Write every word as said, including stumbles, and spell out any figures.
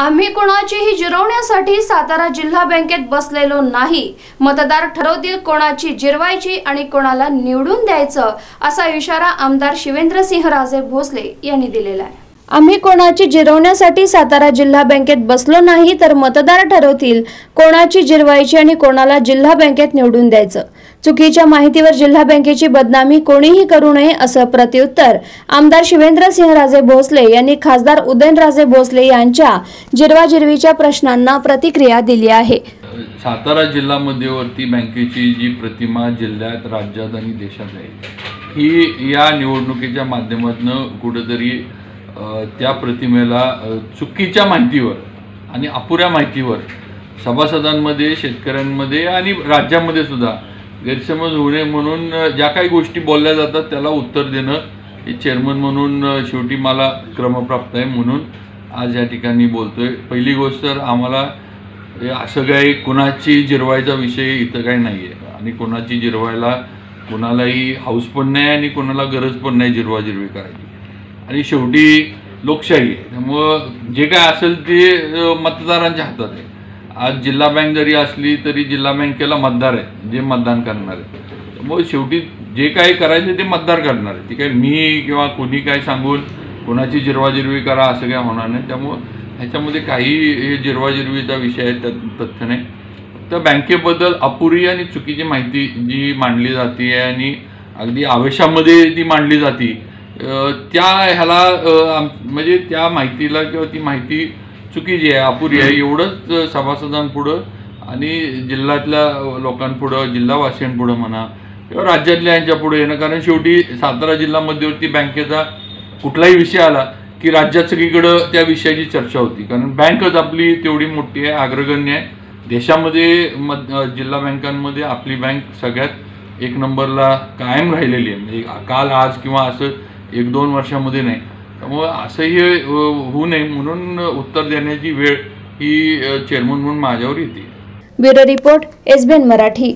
आम्ही कोणाचीही जिरवण्यासाठी सातारा जिल्हा बँकेत बसलेलो नाही। मतदार ठरवतील कोणाची जिरवायची आणि कोणाला निवडून द्यायचं असा इशारा आमदार शिवेंद्रसिंह राजे भोसले यांनी दिलेला आहे। आम्ही कोणाची जिरवण्यासाठी सातारा जिल्हा बँकेत बसलो नाही, तर मतदार ठरवतील कोणाची जिरवायची आणि कोणाला जिल्हा बँकेत निवडून द्यायचं। चुकीच्या माहितीवर जिल्हा बँकेची बदनामी कोणीही करू नये असं प्रत्युत्तर आमदार शिवेंद्रसिंह राजे भोसले यांनी खासदार उदयन राजे भोसले यांच्या जिरवाजिरवीच्या प्रश्नांना प्रतिक्रिया दिली आहे। सातारा जिल्हा मध्यवर्ती बँकेची जी प्रतिमा जिल्ह्यात, राज्यात आणि देशात आहे, ही या निवडणुकीच्या माध्यमातून कुठेतरी त्या प्रतिमेला चुकीच्या माहितीवर आणि अपुऱ्या माहितीवर सभासदांमध्ये, शेतकऱ्यांमध्ये आणि राज्यामध्ये सुद्धा गैरसमज होऊ नये म्हणून ज्या काही गोष्टी बोलल्या जातात त्याला उत्तर देणं हे चेअरमन म्हणून शेवटी मला क्रमप्राप्त आहे, म्हणून आज या ठिकाणी बोलतोय। पहिली गोष्ट तर आम्हाला असं काही कोणाची जिरवायचा विषय इथं काही नाही आहे आणि कोणाची जिरवायला कोणालाही हाऊस पण नाही आणि कोणाला गरज पण नाही जिरवाजिरवी करायची। आणि शेवटी लोकशाही आहे, त्यामुळं जे काय असेल ते मतदारांच्या हातात आहे। आज जिल्हा बँक जरी असली तरी जिल्हा बँकेला मतदार आहे जे मतदान करणार आहे, त्यामुळे शेवटी जे काही करायचं ते मतदार करणार आहे। ती काय मी किंवा कोणी काय सांगून कोणाची जिरवाजिरवी करा असं काय होणार नाही, त्यामुळं ह्याच्यामध्ये काही जिरवाजिरवीचा विषय आहे त्यात तथ्य नाही। तर बँकेबद्दल अपुरी आणि चुकीची माहिती जी मांडली जाते आणि अगदी आवेशामध्ये ती मांडली जाते, त्या ह्याला म्हणजे त्या माहितीला किंवा ती माहिती चुकीची आहे, अपुरी आहे एवढंच सभासदांपुढं आणि जिल्ह्यातल्या लोकांपुढं, जिल्हावासियांपुढं म्हणा किंवा राज्यातल्या यांच्यापुढं येणं। कारण शेवटी सातारा जिल्हा मध्यवर्ती बँकेचा कुठलाही विषय आला की राज्यात सगळीकडं त्या विषयाची चर्चा होती, कारण बँकच आपली तेवढी मोठी आहे, अग्रगण्य आहे देशामध्ये। मध जिल्हा बँकांमध्ये आपली बँक सगळ्यात एक नंबरला कायम राहिलेली आहे, म्हणजे काल आज किंवा असं एक दोन वर्षामध्ये नाही, त्यामुळे असंही होऊ नये म्हणून उत्तर देण्याची वेळ ही चेअरमन म्हणून माझ्यावर येते। Bureau report, SBN Marathi.